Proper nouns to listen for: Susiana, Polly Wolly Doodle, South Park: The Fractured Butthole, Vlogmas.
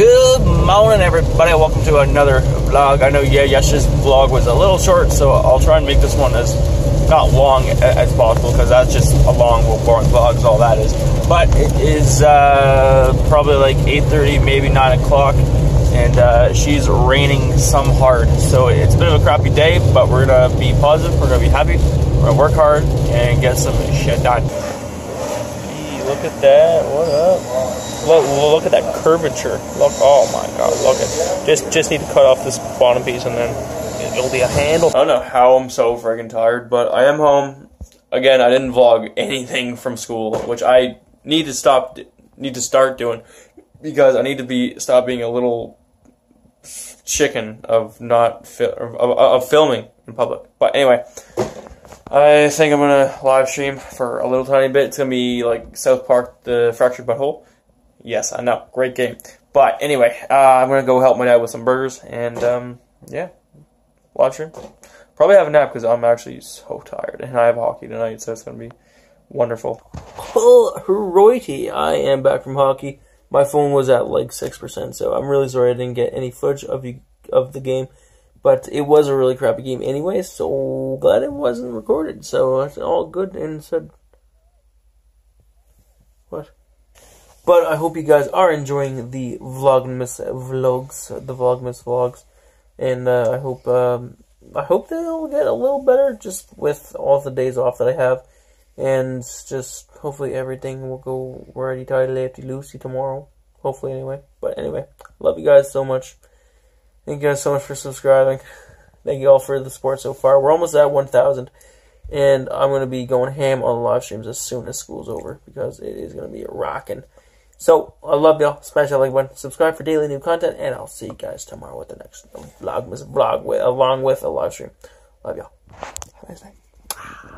Good morning, everybody. Welcome to another vlog. I know yesterday's vlog was a little short, so I'll try and make this one as not long as possible, because that's just a long boring vlog is all that is. But it is probably like 8:30, maybe 9 o'clock, and she's raining some hard. So it's a bit of a crappy day, but we're going to be positive, we're going to be happy, we're going to work hard, and get some shit done. Hey, look at that. What up? Look at that curvature. Look, oh my god, look at it. Just need to cut off this bottom piece and then it'll be a handle. I don't know how I'm so freaking tired, but I am home. Again, I didn't vlog anything from school, which I need to start doing, because I need to stop being a little chicken of filming in public. But anyway, I think I'm gonna live stream for a little tiny bit. It's gonna be like South Park: The Fractured Butthole. Yes, I know. Great game. But anyway, I'm going to go help my dad with some burgers. And, yeah. Live stream. Probably have a nap, because I'm actually so tired. And I have hockey tonight, so it's going to be wonderful. Alrighty, I am back from hockey. My phone was at, like, 6%, so I'm really sorry I didn't get any footage of the game. But it was a really crappy game anyway, so glad it wasn't recorded. So it's all good and said. What? But I hope you guys are enjoying the Vlogmas vlogs, and I hope they all get a little better just with all the days off that I have, and just hopefully everything will go righty tighty lefty loosey tomorrow. Hopefully, anyway. But anyway, love you guys so much. Thank you guys so much for subscribing. Thank you all for the support so far. We're almost at 1,000. And I'm going to be going ham on live streams as soon as school's over, because it is going to be rocking. So, I love y'all. Smash that like button. Subscribe for daily new content. And I'll see you guys tomorrow with the next Vlogmas vlog along with a live stream. Love y'all. Have a nice night.